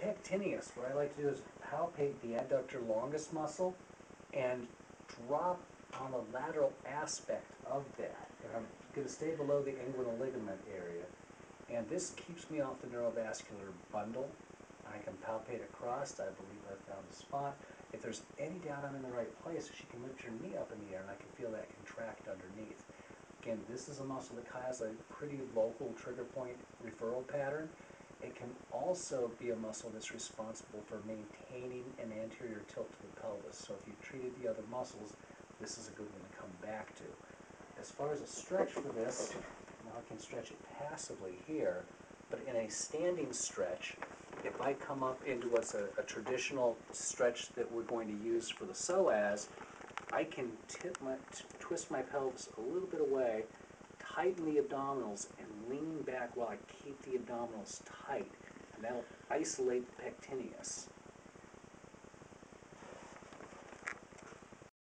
pectineus, what I like to do is palpate the adductor longus muscle and drop on the lateral aspect of that. And I'm going to stay below the inguinal ligament area. And this keeps me off the neurovascular bundle. I can palpate across. I believe I've found a spot. If there's any doubt I'm in the right place, she can lift your knee up in the air and I can feel that contract underneath. Again, this is a muscle that has a pretty local trigger point referral pattern. It can also be a muscle that's responsible for maintaining an anterior tilt to the pelvis. So if you've treated the other muscles, this is a good one to come back to. As far as a stretch for this, now I can stretch it passively here, but in a standing stretch, if I come up into what's a traditional stretch that we're going to use for the psoas, I can twist my pelvis a little bit away, tighten the abdominals, and lean back while I keep the abdominals tight, and that'll isolate the pectineus.